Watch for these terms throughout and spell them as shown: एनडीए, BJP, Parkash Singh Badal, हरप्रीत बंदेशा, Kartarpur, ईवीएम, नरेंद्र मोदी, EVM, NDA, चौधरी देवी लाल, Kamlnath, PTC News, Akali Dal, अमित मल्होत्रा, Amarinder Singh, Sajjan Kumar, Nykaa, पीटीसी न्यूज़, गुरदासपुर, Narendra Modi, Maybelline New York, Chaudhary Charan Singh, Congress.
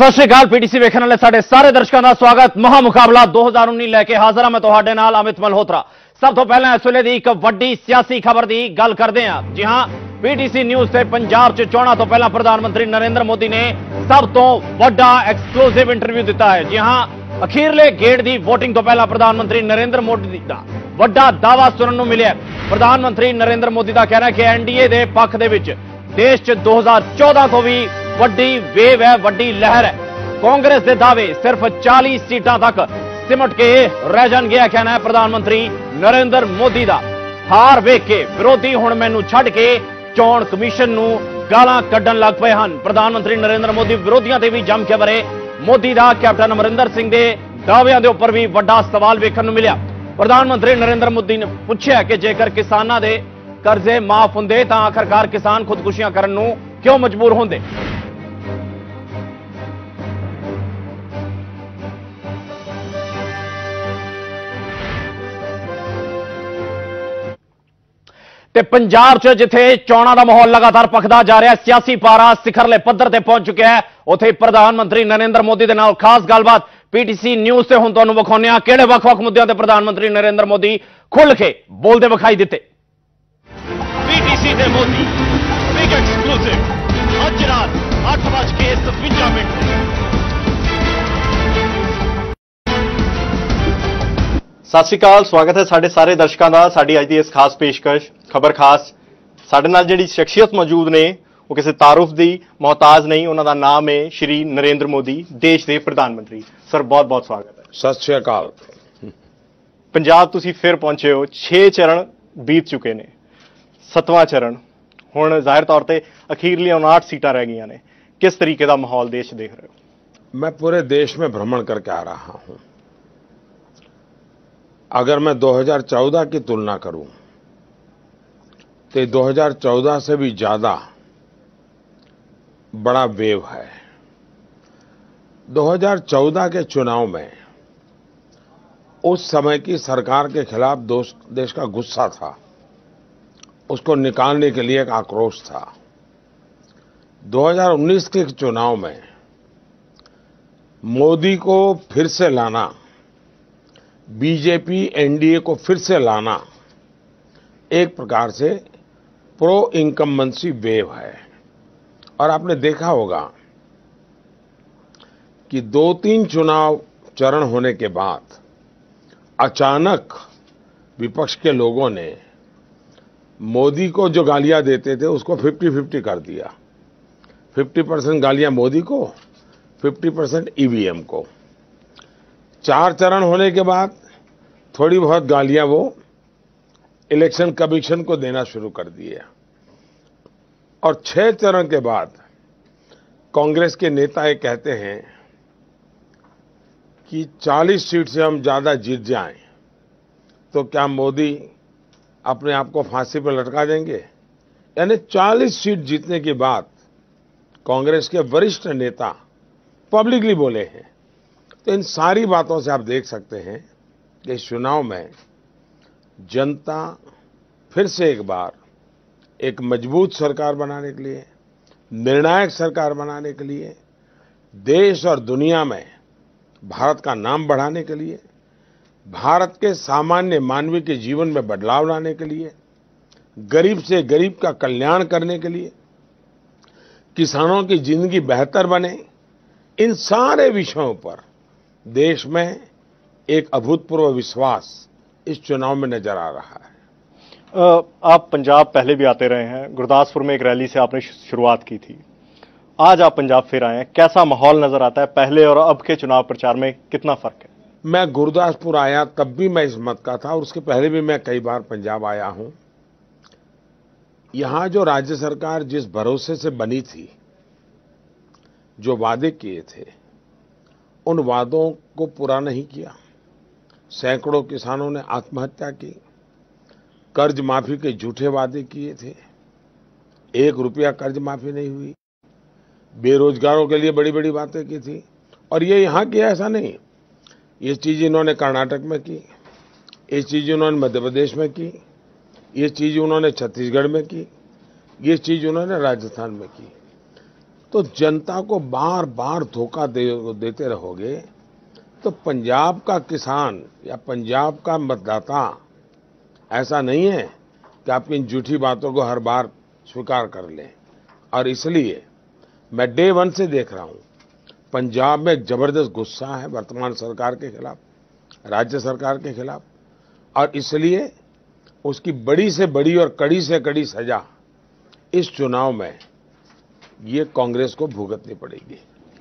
सत श्रीकाल पीटीसी वेखण वाले साडे सारे दर्शकों का स्वागत। महामुकाबला 2019 लैके हाजिर हां मैं तुहाडे नाल अमित मल्होत्रा। सब तो पहले इस वेले दी एक वड्डी सियासी खबर की गल करते हैं। जी हां, पीटीसी न्यूज़ से पंजाब च चोणां तो पहला प्रधानमंत्री नरेंद्र मोदी ने सब तो वड्डा एक्सक्लूसिव इंटरव्यू दिता है। जी हां, अखीरले गेट की वोटिंग तो पहला प्रधानमंत्री नरेंद्र मोदी का वड्डा दावा सुनने को मिले। प्रधानमंत्री नरेंद्र मोदी का कहना है कि एनडीए के पक्ष के विच देश च 2014 तो भी वड्डी वेव है, वड्डी लहर है। कांग्रेस के दावे सिर्फ 40 सीटा तक सिमट के रह जाएंगे, कहना है प्रधानमंत्री नरेंद्र मोदी का। हार वेख के विरोधी हुण मैनू छड्ड के चोण कमीशन नू गालां कड्डण लग पए हन। प्रधानमंत्री नरेंद्र मोदी विरोधियों से भी जम के भरे। मोदी का कैप्टन अमरिंदर सिंह के दाव्यां दे उपर भी वड्डा सवाल वेखण नू मिलिया। प्रधानमंत्री नरेंद्र मोदी ने पूछया कि जेकर किसानां दे कर्जे माफ हुंदे तां आखिरकार किसान खुदकुशियां करन नू क्यों मजबूर होंदे। ते पंजाब च जिथे चोणां दा माहौल लगातार पखदा जा रहा है, सियासी पारा सिखरले पद्धर ते पहुंच चुका है, उत्थे प्रधानमंत्री नरेंद्र मोदी दे नाल खास गलबात पीटीसी न्यूज़ ते हुण तुहानू विखाउने आ किहड़े वख-वख मुद्दिआं ते प्रधानमंत्री नरेंद्र मोदी खुल के बोलदे विखाई दित्ते। पीटीसी ते मोदी बिग एक्सक्लूसिव अज रात 8:52 सत श्रीकाल। स्वागत है साढ़े सारे दर्शकों का साड़ी अज की इस खास पेशकश खबर। खास साढ़े नाल जिहड़ी शख्सियत मौजूद ने वो किसी तारुफ की मोहताज नहीं, उन्हों का नाम है श्री नरेंद्र मोदी, देश के प्रधानमंत्री। सर बहुत बहुत स्वागत है। सत श्रीकाल। पंजाब तुसी फिर पहुंचे हो, 6 चरण बीत चुके ने, 7वां चरण हुण जाहिर तौर पर अखीरली 59 सीटां रह गई ने। किस तरीके का माहौल देश देख रहे हो? मैं पूरे देश में भ्रमण करके आ रहा हूँ। अगर मैं 2014 की तुलना करूं तो 2014 से भी ज़्यादा बड़ा वेव है। 2014 के चुनाव में उस समय की सरकार के खिलाफ देश का गुस्सा था, उसको निकालने के लिए एक आक्रोश था। 2019 के चुनाव में मोदी को फिर से लाना, बीजेपी एनडीए को फिर से लाना एक प्रकार से प्रो इनकम्बेंसी वेव है। और आपने देखा होगा कि 2-3 चुनाव चरण होने के बाद अचानक विपक्ष के लोगों ने मोदी को जो गालियां देते थे उसको 50-50 कर दिया। 50% गालियां मोदी को, 50% ईवीएम को। 4 चरण होने के बाद थोड़ी बहुत गालियां वो इलेक्शन कमीशन को देना शुरू कर दिए। और 6 चरण के बाद कांग्रेस के नेता ये कहते हैं कि 40 सीट से हम ज़्यादा जीत जाएं तो क्या मोदी अपने आप को फांसी पर लटका देंगे। यानी 40 सीट जीतने के बाद कांग्रेस के वरिष्ठ नेता पब्लिकली बोले हैं। तो इन सारी बातों से आप देख सकते हैं कि इस चुनाव में जनता फिर से एक बार एक मजबूत सरकार बनाने के लिए, निर्णायक सरकार बनाने के लिए, देश और दुनिया में भारत का नाम बढ़ाने के लिए, भारत के सामान्य मानवीय के जीवन में बदलाव लाने के लिए, गरीब से गरीब का कल्याण करने के लिए, किसानों की जिंदगी बेहतर बने, इन सारे विषयों पर देश में एक अभूतपूर्व विश्वास इस चुनाव में नजर आ रहा है। आप पंजाब पहले भी आते रहे हैं, गुरदासपुर में एक रैली से आपने शुरुआत की थी, आज आप पंजाब फिर आए हैं। कैसा माहौल नजर आता है? पहले और अब के चुनाव प्रचार में कितना फर्क है? मैं गुरदासपुर आया तब भी मैं इस मत का था, और उसके पहले भी मैं कई बार पंजाब आया हूं। यहां जो राज्य सरकार जिस भरोसे से बनी थी, जो वादे किए थे, उन वादों को पूरा नहीं किया। सैकड़ों किसानों ने आत्महत्या की, कर्ज माफी के झूठे वादे किए थे, 1 रुपया कर्ज माफी नहीं हुई, बेरोजगारों के लिए बड़ी बड़ी बातें की थी। और ये यहाँ किया ऐसा नहीं, ये चीज़ इन्होंने कर्नाटक में की, ये चीज़ उन्होंने मध्य प्रदेश में की, ये चीज़ उन्होंने छत्तीसगढ़ में की, ये चीज़ उन्होंने राजस्थान में की। तो जनता को बार बार धोखा देते रहोगे तो पंजाब का किसान या पंजाब का मतदाता ऐसा नहीं है कि आपकी इन झूठी बातों को हर बार स्वीकार कर लें। और इसलिए मैं डे वन से देख रहा हूँ पंजाब में एक जबरदस्त गुस्सा है वर्तमान सरकार के खिलाफ, राज्य सरकार के खिलाफ, और इसलिए उसकी बड़ी से बड़ी और कड़ी से कड़ी सजा इस चुनाव में ये कांग्रेस को भुगतनी पड़ेगी।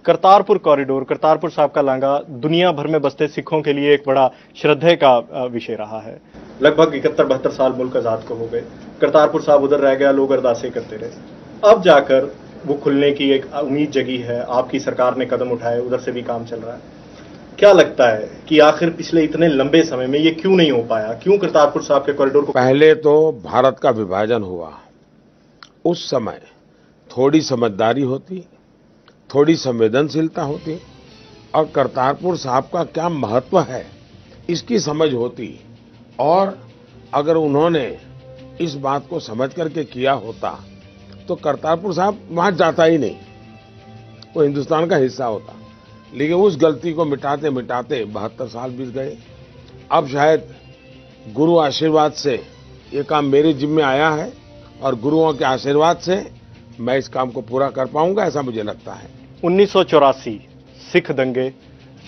करतारपुर कॉरिडोर, करतारपुर साहब का लांगा दुनिया भर में बसते सिखों के लिए एक बड़ा श्रद्धेय का विषय रहा है। लगभग 71-72 साल मुल्क आजाद को हो गए, करतारपुर साहब उधर रह गया, लोग अरदासें करते रहे। अब जाकर वो खुलने की एक उम्मीद जगी है, आपकी सरकार ने कदम उठाए, उधर से भी काम चल रहा है। क्या लगता है कि आखिर पिछले इतने लंबे समय में ये क्यों नहीं हो पाया, क्यों करतारपुर साहब के कॉरिडोर को? पहले तो भारत का विभाजन हुआ, उस समय थोड़ी समझदारी होती, थोड़ी संवेदनशीलता होती और करतारपुर साहब का क्या महत्व है इसकी समझ होती, और अगर उन्होंने इस बात को समझ करके किया होता तो करतारपुर साहब वहां जाता ही नहीं, वो हिंदुस्तान का हिस्सा होता। लेकिन उस गलती को मिटाते मिटाते 72 साल बीत गए। अब शायद गुरु आशीर्वाद से ये काम मेरे जिम्मे आया है और गुरुओं के आशीर्वाद से मैं इस काम को पूरा कर पाऊंगा, ऐसा मुझे लगता है। 1984 सिख दंगे,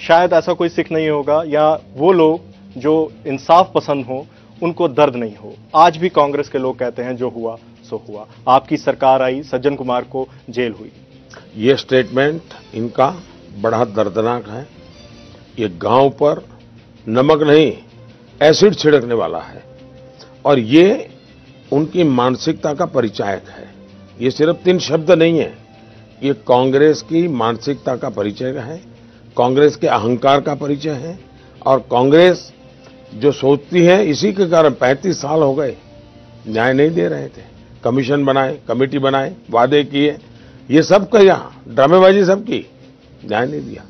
शायद ऐसा कोई सिख नहीं होगा या वो लोग जो इंसाफ पसंद हो उनको दर्द नहीं हो। आज भी कांग्रेस के लोग कहते हैं जो हुआ सो हुआ, आपकी सरकार आई, सज्जन कुमार को जेल हुई। ये स्टेटमेंट इनका बड़ा दर्दनाक है। ये गांव पर नमक नहीं एसिड छिड़कने वाला है और ये उनकी मानसिकता का परिचायक है। ये सिर्फ 3 शब्द नहीं है, ये कांग्रेस की मानसिकता का परिचय है, कांग्रेस के अहंकार का परिचय है। और कांग्रेस जो सोचती है इसी के कारण 35 साल हो गए न्याय नहीं दे रहे थे। कमीशन बनाए, कमेटी बनाए, वादे किए, ये सब किया, ड्रामेबाजी सब की, न्याय नहीं दिया।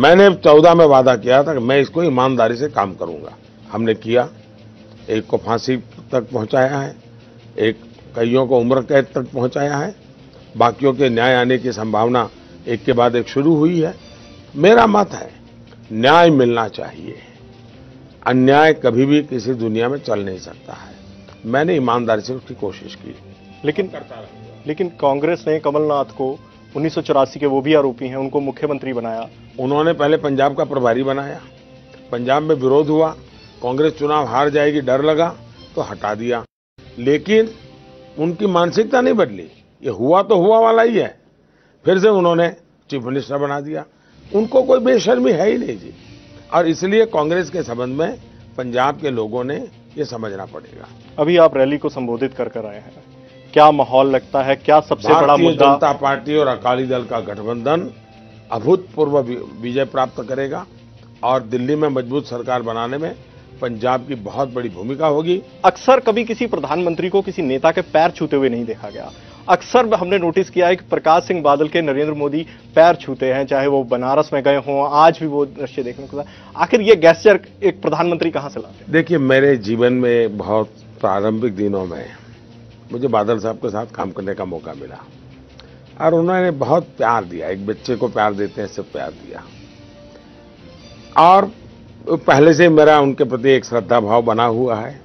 मैंने 14 में वादा किया था कि मैं इसको ईमानदारी से काम करूंगा, हमने किया। एक को फांसी तक पहुंचाया है, एक कईयों को उम्र कैद तक पहुंचाया है, बाकियों के न्याय आने की संभावना एक के बाद एक शुरू हुई है। मेरा मत है न्याय मिलना चाहिए, अन्याय कभी भी किसी दुनिया में चल नहीं सकता है। मैंने ईमानदारी से उसकी कोशिश की, लेकिन कांग्रेस ने कमलनाथ को 1984 के, वो भी आरोपी हैं, उनको मुख्यमंत्री बनाया। उन्होंने पहले पंजाब का प्रभारी बनाया, पंजाब में विरोध हुआ, कांग्रेस चुनाव हार जाएगी डर लगा तो हटा दिया, लेकिन उनकी मानसिकता नहीं बदली। ये हुआ तो हुआ वाला ही है, फिर से उन्होंने चीफ मिनिस्टर बना दिया, उनको कोई बेशर्मी है ही नहीं जी। और इसलिए कांग्रेस के संबंध में पंजाब के लोगों ने ये समझना पड़ेगा। अभी आप रैली को संबोधित कर आए हैं, क्या माहौल लगता है, क्या सबसे बड़ा मुद्दा? जनता पार्टी और अकाली दल का गठबंधन अभूतपूर्व विजय प्राप्त करेगा और दिल्ली में मजबूत सरकार बनाने में पंजाब की बहुत बड़ी भूमिका होगी। अक्सर कभी किसी प्रधानमंत्री को किसी नेता के पैर छूते हुए नहीं देखा गया। अक्सर हमने नोटिस किया है कि प्रकाश सिंह बादल के नरेंद्र मोदी पैर छूते हैं, चाहे वो बनारस में गए हों, आज भी वो दृश्य देखने को। आखिर ये गेस्चर एक प्रधानमंत्री कहां से लाते हैं? देखिए, मेरे जीवन में बहुत प्रारंभिक दिनों में मुझे बादल साहब के साथ काम करने का मौका मिला और उन्होंने बहुत प्यार दिया, एक बच्चे को प्यार देते हैं, सब प्यार दिया। और पहले से मेरा उनके प्रति एक श्रद्धा भाव बना हुआ है।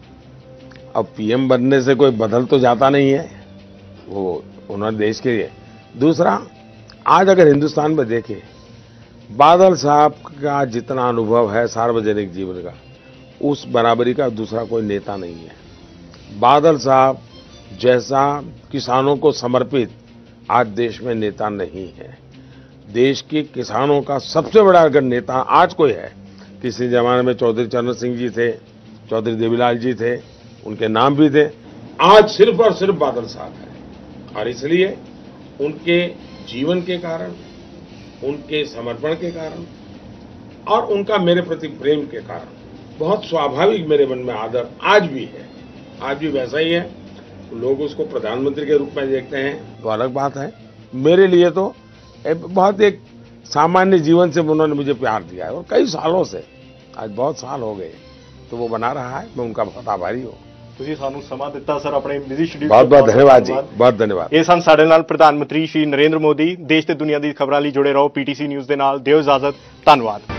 अब पीएम बनने से कोई बदल तो जाता नहीं है, वो उन्होंने देश के लिए। दूसरा, आज अगर हिंदुस्तान में देखें, बादल साहब का जितना अनुभव है सार्वजनिक जीवन का, उस बराबरी का दूसरा कोई नेता नहीं है। बादल साहब जैसा किसानों को समर्पित आज देश में नेता नहीं है। देश के किसानों का सबसे बड़ा अगर नेता आज कोई है, किसी जमाने में चौधरी चरण सिंह जी थे, चौधरी देवी लाल जी थे, उनके नाम भी थे, आज सिर्फ और सिर्फ बादल साहब हैं। और इसलिए उनके जीवन के कारण, उनके समर्पण के कारण और उनका मेरे प्रति प्रेम के कारण बहुत स्वाभाविक मेरे मन में आदर आज भी है, आज भी वैसा ही है। लोग उसको प्रधानमंत्री के रूप में देखते हैं तो अलग बात है, मेरे लिए तो बहुत एक सामान्य जीवन से उन्होंने मुझे प्यार दिया है और कई सालों से, आज बहुत साल हो गए, तो वो बना रहा है, मैं उनका बहुत आभारी हूँ। ਤੁਸੀਂ ਸਾਨੂੰ ਸਮਾਂ ਦਿੱਤਾ ਸਰ ਆਪਣੇ ਬਿਜ਼ੀ ਸ਼ਡਿਊਲ। ਬਹੁਤ ਬਹੁਤ ਧੰਨਵਾਦ ਜੀ, ਬਹੁਤ ਧੰਨਵਾਦ। ਇਹ ਸਨ ਸਾਡੇ ਨਾਲ ਪ੍ਰਧਾਨ ਮੰਤਰੀ ਸ਼੍ਰੀ ਨਰਿੰਦਰ ਮੋਦੀ। ਦੇਸ਼ ਤੇ ਦੁਨੀਆ ਦੀ ਖਬਰਾਂ ਲਈ ਜੁੜੇ ਰਹੋ PTC ਨਿਊਜ਼ ਦੇ ਨਾਲ। ਦਿਓ ਇਜਾਜ਼ਤ, ਧੰਨਵਾਦ।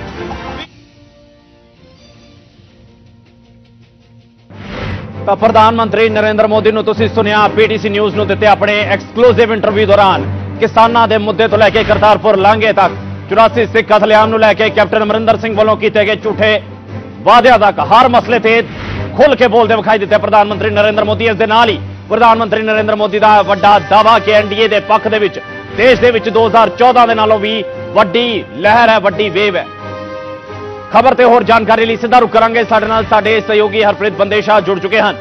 तो प्रधानमंत्री नरेंद्र मोदी ने तुसीं सुनिया PTC न्यूज़ नूं दिते अपने एक्सक्लूसिव इंटरव्यू दौरान किसानां दे मुद्दे तो लैके करतारपुर लांघे तक 84 सिख कतलेआम नूं लैके कैप्टन अमरिंदर सिंह वालों कीते गए झूठे वादे तक हर मसले ते खुल के बोलते विखाई दिते प्रधानमंत्री नरेंद्र मोदी। इस दे नाल ही प्रधानमंत्री नरेंद्र मोदी का वड्डा दावा कि NDA के पक्ष के देश के 2014 के नालों भी वड्डी लहर है, वड्डी वेव है। खबर ते होर जानकारी लिए सीधा रुख करांगे। साडे नाल साडे सहयोगी हरप्रीत बंदेशा जुड़ चुके हैं।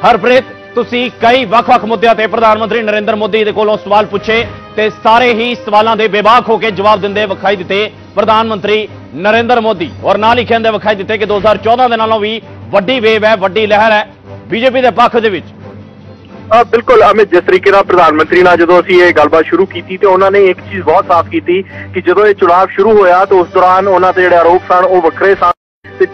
हरप्रीत, तुसी कई वख-वख मुद्दों पर प्रधानमंत्री नरेंद्र मोदी दे कोलों सवाल पूछे ते सारे ही सवालों के बेबाक होकर जवाब दिंदे विखाई दिते प्रधानमंत्री नरेंद्र मोदी और नाल ही कहंदे विखाई दिते कि 2014 के नालों भी वड्डी वेव है, वड्डी लहर है बीजेपी के पक्ष दे विच। बिल्कुल अमित, जिस तरीके ना प्रधानमंत्री ना जो असी ये गलबात शुरू की थी तो उन्होंने एक चीज बहुत साफ की थी कि जो ये चुनाव शुरू होया तो उस दौरान उन्होंने जो आरोप सन वो वक्रे सन।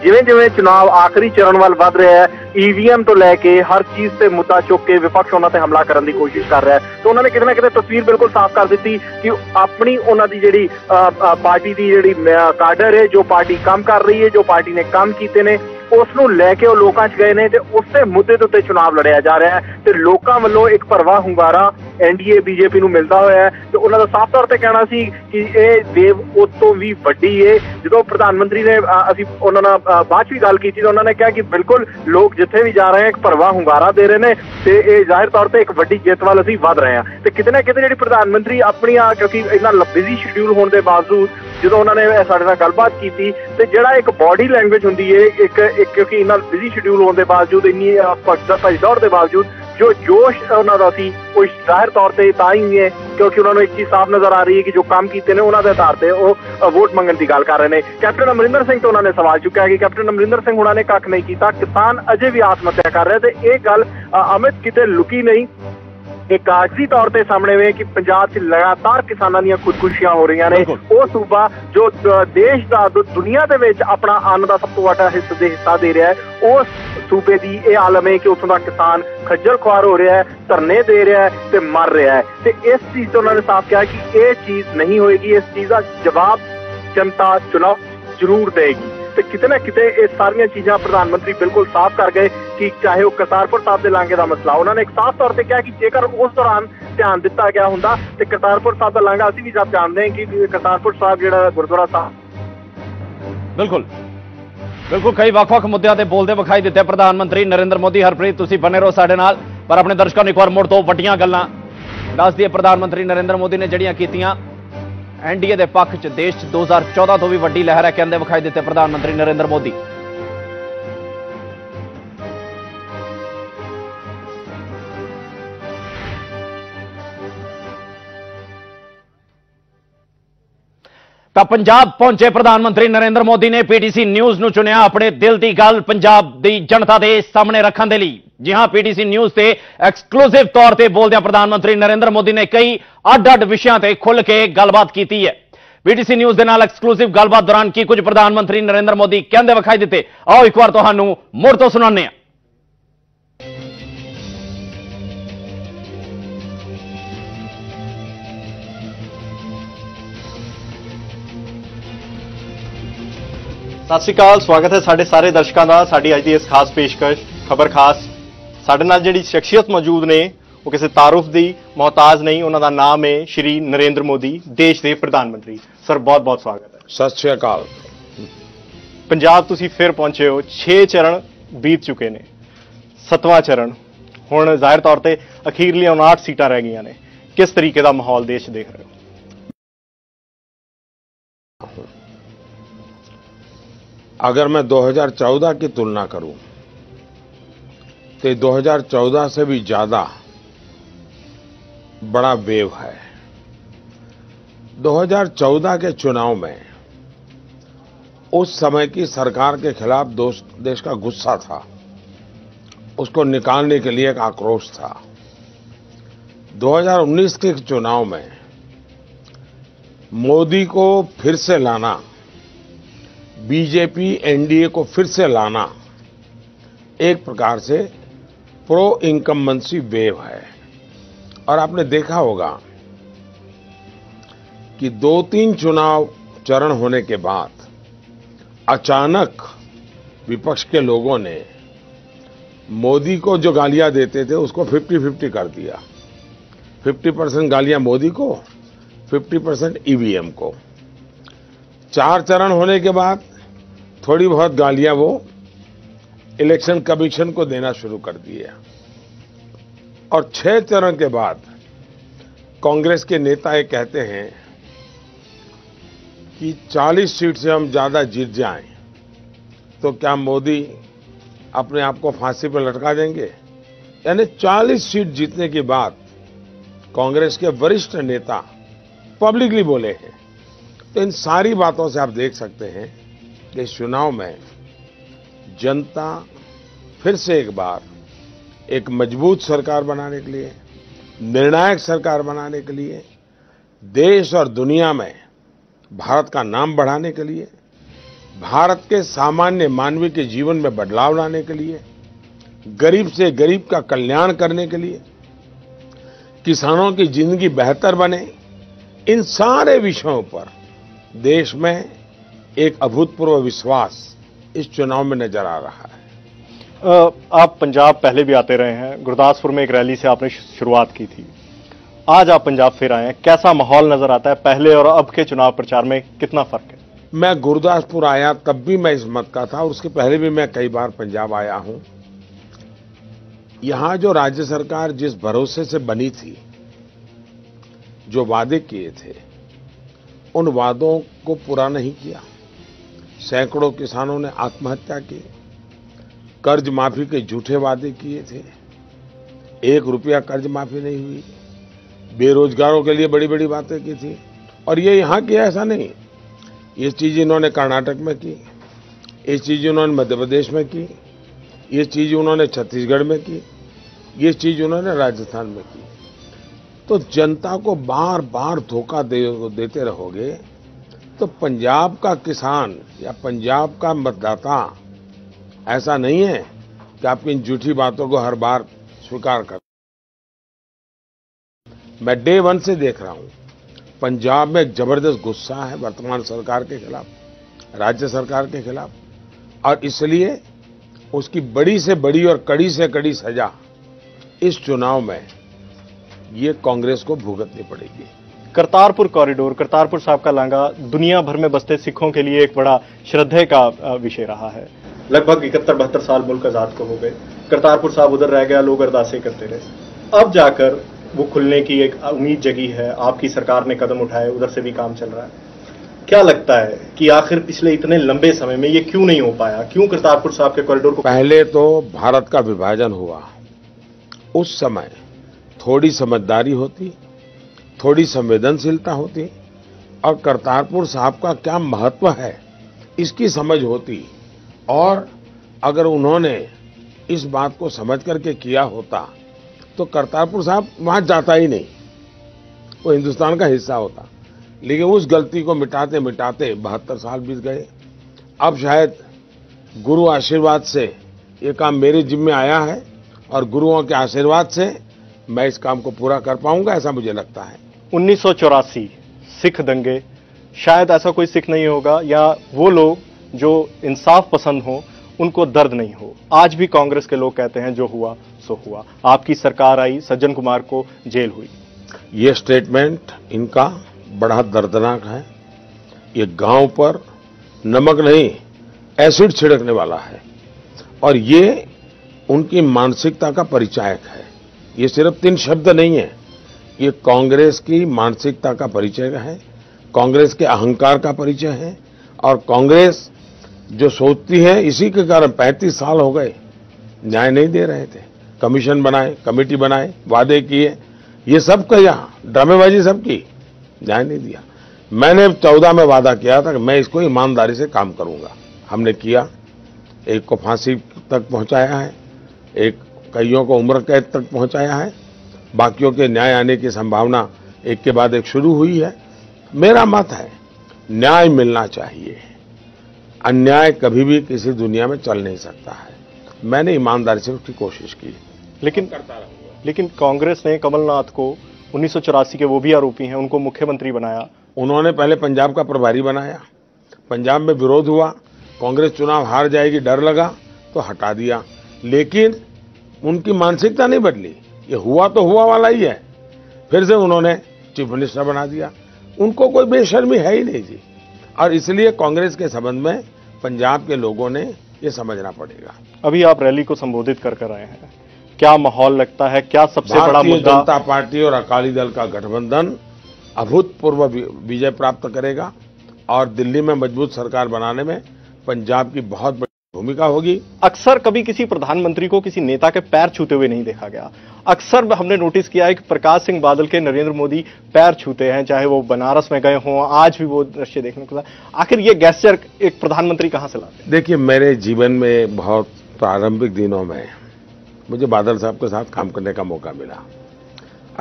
जिवें जिवें चुनाव आखिरी चरण वाल वध रहा है, EVM तो लैके हर चीज से मुद्दा चुक के विपक्ष उन्होंने पर हमला करने की कोशिश कर रहा है। तो उन्होंने कितना कितना तस्वीर बिल्कुल साफ कर दी कि अपनी उन्होंने जी पार्टी की जी काडर है, जो पार्टी काम कर रही है, जो पार्टी ने काम किए ने, उसनों लैके लोगों गए हैं तो उस मुद्दे के उत्ते चुनाव लड़िया जा रहा है। तो लोगों वालों एक भरवा हुंगारा NDA BJP को मिलता हुआ है। तो उन्होंने साफ तौर पर कहना सी कि यह वेव उस तो भी वड्डी है। जो प्रधानमंत्री ने अभी उन्होंने बाद भी गल की तो उन्होंने कहा कि बिल्कुल लोग जिथे भी जा रहे हैं एक भरवा हुंगारा दे रहे हैं तो यह जाहिर तौर पर एक वड्डी जित वाल अभी वध रहे हैं। तो कितना कितने जी प्रधानमंत्री अपनी क्योंकि इन्ना बिजी शेड्यूल होने के बावजूद जो उन्होंने साढ़े नाल गलबात की तो जोड़ा एक बॉडी लैंग्वेज होंगी है एक क्योंकि इन्ना बिजी शेड्यूल होने के बावजूद इन्नी भज दौड़ के बावजूद जो जोश उन्होंने सी वो जाहिर तौर पर ही है क्योंकि उन्होंने एक चीज साफ नजर आ रही है कि जो काम किए हैं उन्होंने आधार पर वो वोट मंगने की गल कर रहे हैं। कैप्टन अमरिंदर सिंह तो उन्होंने सवाल चुकया कि कैप्टन अमरिंदर सिंह उन्होंने कख नहीं किया, किसान अजे भी आत्महत्या कर रहे हैं। तो यह गल अमित कितने लुकी नहीं, एक कागजी तौर पर सामने हुए कि पंजाब से लगातार किसानों की खुदकुशियां हो रही ने। वो सूबा जो देश का दुनिया के अपना अन्न का सब तो वड्डा हिस्सा दे रहा है, उस सूबे की यह आलम है कि उतों का किसान खज्जल खुआर हो रहा है, धरने दे रहा है तो मर रहा है। तो इस चीज़ तो उन्होंने साफ कहा कि यह चीज़ नहीं होएगी, इस चीज़ का जवाब जनता चुनाव जरूर देगी। तो कितने ना कितने ये सारिया चीज़ां प्रधानमंत्री बिल्कुल साफ कर गए कि चाहे वो करतारपुर साहब के लांघे का मसला उन्होंने एक साफ तौर पर कहा कि जेकर उस दौरान ध्यान दिता गया होंदा तो करतारपुर साहब का लांघा अभी भी सब जानते हैं कि करतारपुर साहब जो गुरुद्वारा साहब बिल्कुल बिल्कुल कई वख-वख मुद्दों से बोलते विखाई दिते प्रधानमंत्री नरेंद्र मोदी। हरप्रीत, तुसीं बने रहो साडे नाल, पर अपने दर्शकों ने एक बार मुड़ तो वड्डियां गल्लां दस दिए प्रधानमंत्री नरेंद्र मोदी ने जिहड़ियां कीतियां NDA के पक्ष च देश 2014 तो भी वड्डी लहर है कहते विखाई दिते प्रधानमंत्री नरेंद्र मोदी। तो पंजाब पहुंचे प्रधानमंत्री नरेंद्र मोदी ने PTC न्यूज़ नूं चुनिया अपने दिल की गल पंजाब की जनता के सामने रखने के लिए। जी हां, PTC न्यूज़ से एक्सक्लूसिव तौर पर बोलदे प्रधानमंत्री नरेंद्र मोदी ने कई अड-अड विषयां ते खुल के गलबात की है। PTC न्यूज़ दे नाल एक्सक्लूसिव गलबात दौरान की कुछ प्रधानमंत्री नरेंद्र मोदी कहंदे विखाई दिते, आओ एक बार तुहानूं मुड़ तो सुणाने आ। सत श्री अकाल, स्वागत है साढ़े सारे दर्शकों का साड़ी अज की इस खास पेशकश खबर खास। साढ़े नाल जिहड़ी शख्सियत मौजूद ने वो किसी तारुफ की मोहताज नहीं, उन्होंने नाम है श्री नरेंद्र मोदी, देश के प्रधानमंत्री। सर बहुत बहुत स्वागत है। सत श्री अकाल। पंजाब तुसी फिर पहुंचे हो, 6 चरण बीत चुके ने, 7वां चरण हुण जाहिर तौर पर अखीरली 59 सीटां रह गई ने। किस तरीके का माहौल देश देख रहे हो? अगर मैं 2014 की तुलना करूं तो 2014 से भी ज़्यादा बड़ा वेव है। 2014 के चुनाव में उस समय की सरकार के खिलाफ देश का गुस्सा था, उसको निकालने के लिए एक आक्रोश था। 2019 के चुनाव में मोदी को फिर से लाना, बीजेपी NDA को फिर से लाना एक प्रकार से प्रो इनकम्बेंसी वेव है। और आपने देखा होगा कि दो तीन चुनाव चरण होने के बाद अचानक विपक्ष के लोगों ने मोदी को जो गालियां देते थे उसको 50-50 कर दिया। 50% गालियां मोदी को, 50% ईवीएम को। चार चरण होने के बाद थोड़ी बहुत गालियां वो इलेक्शन कमीशन को देना शुरू कर दिया। और 6 चरण के बाद कांग्रेस के नेता ये कहते हैं कि 40 सीट से हम ज़्यादा जीत जाएं तो क्या मोदी अपने आप को फांसी पर लटका देंगे। यानी 40 सीट जीतने के बाद कांग्रेस के वरिष्ठ नेता पब्लिकली बोले हैं। तो इन सारी बातों से आप देख सकते हैं कि इस चुनाव में जनता फिर से एक बार एक मजबूत सरकार बनाने के लिए, निर्णायक सरकार बनाने के लिए, देश और दुनिया में भारत का नाम बढ़ाने के लिए, भारत के सामान्य मानवीय के जीवन में बदलाव लाने के लिए, गरीब से गरीब का कल्याण करने के लिए, किसानों की जिंदगी बेहतर बने, इन सारे विषयों पर देश में एक अभूतपूर्व विश्वास इस चुनाव में नजर आ रहा है। आप पंजाब पहले भी आते रहे हैं, गुरदासपुर में एक रैली से आपने शुरुआत की थी, आज आप पंजाब फिर आए हैं, कैसा माहौल नजर आता है पहले और अब के चुनाव प्रचार में, कितना फर्क है? मैं गुरदासपुर आया तब भी मैं इस मत का था और उसके पहले भी मैं कई बार पंजाब आया हूं। यहां जो राज्य सरकार जिस भरोसे से बनी थी, जो वादे किए थे, उन वादों को पूरा नहीं किया। सैकड़ों किसानों ने आत्महत्या की, कर्ज माफी के झूठे वादे किए थे, 1 रुपया कर्ज माफी नहीं हुई, बेरोजगारों के लिए बड़ी बड़ी बातें की थी। और ये यहाँ किया ऐसा नहीं, ये चीज़ इन्होंने कर्नाटक में की, ये चीज़ उन्होंने मध्य प्रदेश में की, ये चीज़ उन्होंने छत्तीसगढ़ में की, ये चीज़ उन्होंने राजस्थान में की। तो जनता को बार बार धोखा देते रहोगे तो पंजाब का किसान या पंजाब का मतदाता ऐसा नहीं है कि आपकी इन झूठी बातों को हर बार स्वीकार कर। मैं डे 1 से देख रहा हूँ पंजाब में एक जबरदस्त गुस्सा है वर्तमान सरकार के खिलाफ, राज्य सरकार के खिलाफ, और इसलिए उसकी बड़ी से बड़ी और कड़ी से कड़ी सजा इस चुनाव में ये कांग्रेस को भुगतनी पड़ेगी। करतारपुर कॉरिडोर, करतारपुर साहब का लांघा दुनिया भर में बसते सिखों के लिए एक बड़ा श्रद्धेय का विषय रहा है। लगभग 71-72 साल मुल्क आजाद को हो गए, करतारपुर साहब उधर रह गया, लोग अरदासें करते रहे, अब जाकर वो खुलने की एक उम्मीद जगी है। आपकी सरकार ने कदम उठाए, उधर से भी काम चल रहा है। क्या लगता है कि आखिर पिछले इतने लंबे समय में ये क्यों नहीं हो पाया, क्यों करतारपुर साहब के कॉरिडोर को? पहले तो भारत का विभाजन हुआ, उस समय थोड़ी समझदारी होती, थोड़ी संवेदनशीलता होती और करतारपुर साहब का क्या महत्व है इसकी समझ होती। और अगर उन्होंने इस बात को समझ करके किया होता तो करतारपुर साहब वहाँ जाता ही नहीं, वो हिंदुस्तान का हिस्सा होता। लेकिन उस गलती को मिटाते मिटाते 72 साल बीत गए। अब शायद गुरु आशीर्वाद से ये काम मेरे जिम्मे आया है और गुरुओं के आशीर्वाद से मैं इस काम को पूरा कर पाऊंगा, ऐसा मुझे लगता है। 1984 सिख दंगे, शायद ऐसा कोई सिख नहीं होगा या वो लोग जो इंसाफ पसंद हो उनको दर्द नहीं हो। आज भी कांग्रेस के लोग कहते हैं जो हुआ सो हुआ, आपकी सरकार आई, सज्जन कुमार को जेल हुई। ये स्टेटमेंट इनका बड़ा दर्दनाक है। ये गांव पर नमक नहीं एसिड छिड़कने वाला है और ये उनकी मानसिकता का परिचायक है। ये सिर्फ 3 शब्द नहीं है, ये कांग्रेस की मानसिकता का परिचय है, कांग्रेस के अहंकार का परिचय है। और कांग्रेस जो सोचती है इसी के कारण 35 साल हो गए न्याय नहीं दे रहे थे, कमीशन बनाए, कमेटी बनाए, वादे किए, ये सब किया, ड्रामेबाजी सब की, न्याय नहीं दिया। मैंने 14 में वादा किया था कि मैं इसको ईमानदारी से काम करूंगा, हमने किया। एक को फांसी तक पहुंचाया है, एक कईयों को उम्र कैद तक पहुंचाया है, बाकियों के न्याय आने की संभावना एक के बाद एक शुरू हुई है। मेरा मत है न्याय मिलना चाहिए, अन्याय कभी भी किसी दुनिया में चल नहीं सकता है। मैंने ईमानदारी से उसकी कोशिश की। लेकिन कांग्रेस ने कमलनाथ को 1984 के, वो भी आरोपी हैं, उनको मुख्यमंत्री बनाया। उन्होंने पहले पंजाब का प्रभारी बनाया, पंजाब में विरोध हुआ, कांग्रेस चुनाव हार जाएगी डर लगा तो हटा दिया, लेकिन उनकी मानसिकता नहीं बदली, ये हुआ तो हुआ वाला ही है। फिर से उन्होंने चीफ मिनिस्टर बना दिया, उनको कोई बेशर्मी है ही नहीं जी। और इसलिए कांग्रेस के संबंध में पंजाब के लोगों ने ये समझना पड़ेगा। अभी आप रैली को संबोधित कर आए हैं, क्या माहौल लगता है, क्या सबसे बड़ा मुद्दा? जनता पार्टी और अकाली दल का गठबंधन अभूतपूर्व विजय प्राप्त करेगा और दिल्ली में मजबूत सरकार बनाने में पंजाब की बहुत बड़ी भूमिका होगी। अक्सर कभी किसी प्रधानमंत्री को किसी नेता के पैर छूते हुए नहीं देखा गया। अक्सर हमने नोटिस किया है कि प्रकाश सिंह बादल के नरेंद्र मोदी पैर छूते हैं, चाहे वो बनारस में गए हों, आज भी वो दृश्य देखने को मिला। आखिर ये गैस्चर एक प्रधानमंत्री कहाँ से लाते हैं? देखिए, मेरे जीवन में बहुत प्रारंभिक दिनों में मुझे बादल साहब के साथ काम करने का मौका मिला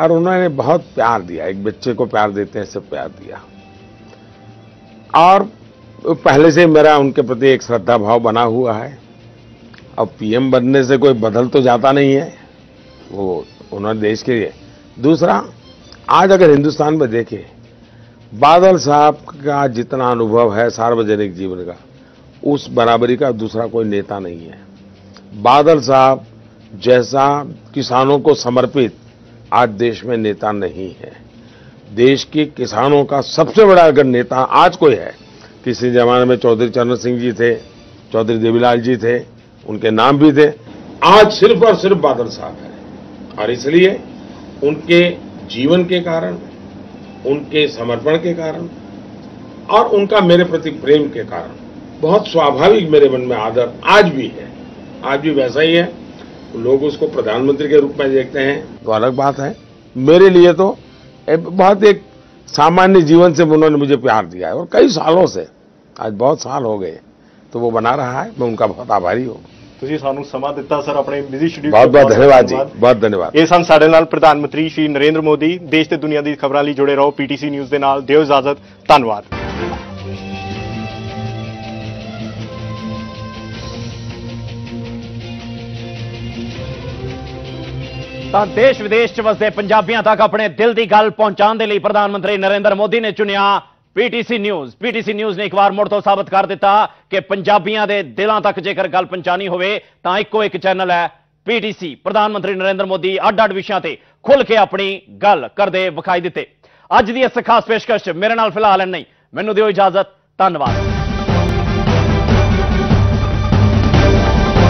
और उन्होंने बहुत प्यार दिया। एक बच्चे को प्यार देते हैं, सब प्यार दिया। और पहले से मेरा उनके प्रति एक श्रद्धा भाव बना हुआ है। अब पीएम बनने से कोई बदल तो जाता नहीं है, वो उन्होंने देश के लिए। दूसरा, आज अगर हिंदुस्तान में देखें, बादल साहब का जितना अनुभव है सार्वजनिक जीवन का, उस बराबरी का दूसरा कोई नेता नहीं है। बादल साहब जैसा किसानों को समर्पित आज देश में नेता नहीं है। देश के किसानों का सबसे बड़ा अगर नेता आज कोई है, किसी जमाने में चौधरी चरण सिंह जी थे, चौधरी देवी लाल जी थे, उनके नाम भी थे, आज सिर्फ और सिर्फ बादल साहब हैं। और इसलिए उनके जीवन के कारण, उनके समर्पण के कारण और उनका मेरे प्रति प्रेम के कारण बहुत स्वाभाविक मेरे मन में आदर आज भी है, आज भी वैसा ही है। लोग उसको प्रधानमंत्री के रूप में देखते हैं तो अलग बात है, मेरे लिए तो बहुत एक सामान्य जीवन से उन्होंने मुझे प्यार दिया है और कई सालों से, आज बहुत साल हो गए, तो वो बना रहा है, मैं उनका बहुत आभारी हूँ। ਤੁਸੀਂ ਸਾਨੂੰ ਸਮਾਂ ਦਿੱਤਾ ਸਰ ਆਪਣੇ ਬਿਜ਼ੀ ਸ਼ਡਿਊਲ। ਬਹੁਤ-ਬਹੁਤ ਧੰਨਵਾਦ ਜੀ, ਬਹੁਤ ਧੰਨਵਾਦ। ਇਹ ਸਨ ਸਾਡੇ ਨਾਲ ਪ੍ਰਧਾਨ ਮੰਤਰੀ ਸ਼੍ਰੀ ਨਰਿੰਦਰ ਮੋਦੀ। ਦੇਸ਼ ਤੇ ਦੁਨੀਆ ਦੀ ਖਬਰਾਂ ਲਈ ਜੁੜੇ ਰਹੋ ਪੀਟੀਸੀ ਨਿਊਜ਼ ਦੇ ਨਾਲ। ਦਿਓ ਇਜਾਜ਼ਤ, ਧੰਨਵਾਦ। ਤਾਂ ਦੇਸ਼ ਵਿਦੇਸ਼ 'ਚ ਵਸਦੇ ਪੰਜਾਬੀਆਂ ਤੱਕ ਆਪਣੇ ਦਿਲ ਦੀ ਗੱਲ ਪਹੁੰਚਾਉਣ ਦੇ ਲਈ ਪ੍ਰਧਾਨ ਮੰਤਰੀ ਨਰਿੰਦਰ ਮੋਦੀ ਨੇ ਚੁਣਿਆ ਪੀਟੀਸੀ ਨਿਊਜ਼। ਪੀਟੀਸੀ ਨਿਊਜ਼ ਨੇ ਇੱਕ ਵਾਰ ਮੁੜ ਤੋਂ ਸਾਬਤ ਕਰ ਦਿੱਤਾ ਕਿ ਪੰਜਾਬੀਆਂ ਦੇ ਦਿਲਾਂ ਤੱਕ ਜੇਕਰ ਗੱਲ ਪਹੁੰਚਾਣੀ ਹੋਵੇ ਤਾਂ ਇੱਕੋ ਇੱਕ ਚੈਨਲ ਹੈ ਪੀਟੀਸੀ। ਪ੍ਰਧਾਨ ਮੰਤਰੀ ਨਰਿੰਦਰ ਮੋਦੀ ਅੱਡ-ਅੱਡ ਵਿਸ਼ਿਆਂ ਤੇ ਖੁੱਲ ਕੇ ਆਪਣੀ ਗੱਲ ਕਰਦੇ ਵਿਖਾਈ ਦਿੱਤੇ। ਅੱਜ ਦੀ ਇਸ ਖਾਸ ਪੇਸ਼ਕਸ਼ ਮੇਰੇ ਨਾਲ ਫਿਲਹਾਲ ਨਹੀਂ, ਮੈਨੂੰ ਦਿਓ ਇਜਾਜ਼ਤ, ਧੰਨਵਾਦ।